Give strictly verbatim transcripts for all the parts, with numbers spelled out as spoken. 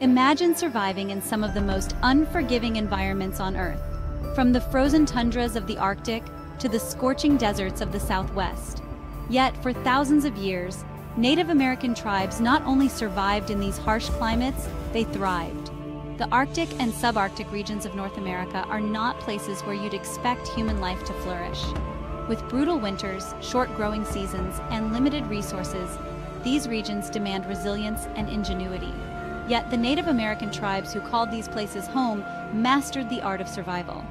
Imagine surviving in some of the most unforgiving environments on Earth, from the frozen tundras of the Arctic to the scorching deserts of the Southwest. Yet, for thousands of years, Native American tribes not only survived in these harsh climates, they thrived. The Arctic and subarctic regions of North America are not places where you'd expect human life to flourish. With brutal winters, short growing seasons, and limited resources, these regions demand resilience and ingenuity. Yet the Native American tribes who called these places home mastered the art of survival.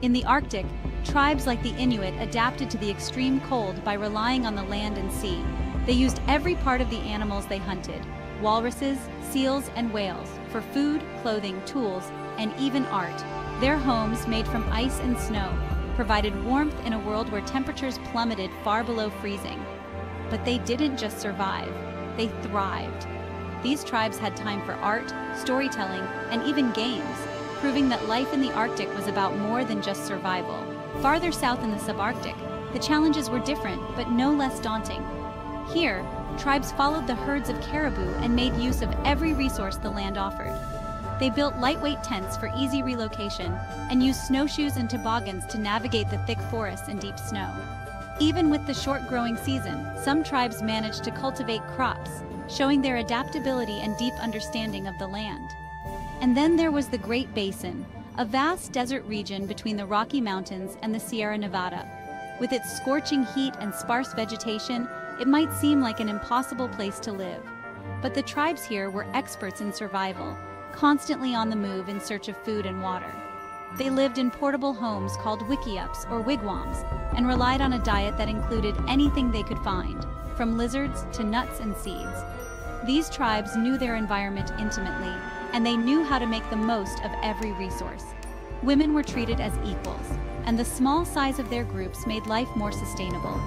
In the Arctic, tribes like the Inuit adapted to the extreme cold by relying on the land and sea. They used every part of the animals they hunted, walruses, seals, and whales, for food, clothing, tools, and even art. Their homes, made from ice and snow, provided warmth in a world where temperatures plummeted far below freezing. But they didn't just survive, they thrived. These tribes had time for art, storytelling, and even games, proving that life in the Arctic was about more than just survival. Farther south in the subarctic, the challenges were different, but no less daunting. Here, tribes followed the herds of caribou and made use of every resource the land offered. They built lightweight tents for easy relocation and used snowshoes and toboggans to navigate the thick forests and deep snow. Even with the short growing season, some tribes managed to cultivate crops, showing their adaptability and deep understanding of the land. And then there was the Great Basin, a vast desert region between the Rocky Mountains and the Sierra Nevada. With its scorching heat and sparse vegetation, it might seem like an impossible place to live. But the tribes here were experts in survival, constantly on the move in search of food and water. They lived in portable homes called wikiups or wigwams and relied on a diet that included anything they could find, from lizards to nuts and seeds. These tribes knew their environment intimately, and they knew how to make the most of every resource. Women were treated as equals, and the small size of their groups made life more sustainable.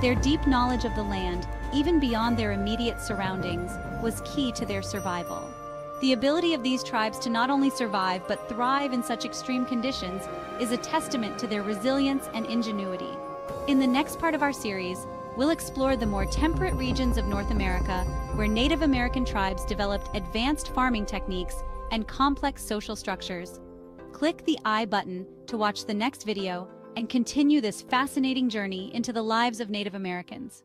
Their deep knowledge of the land, even beyond their immediate surroundings, was key to their survival. The ability of these tribes to not only survive but thrive in such extreme conditions is a testament to their resilience and ingenuity. In the next part of our series, we'll explore the more temperate regions of North America, where Native American tribes developed advanced farming techniques and complex social structures. Click the I button to watch the next video and continue this fascinating journey into the lives of Native Americans.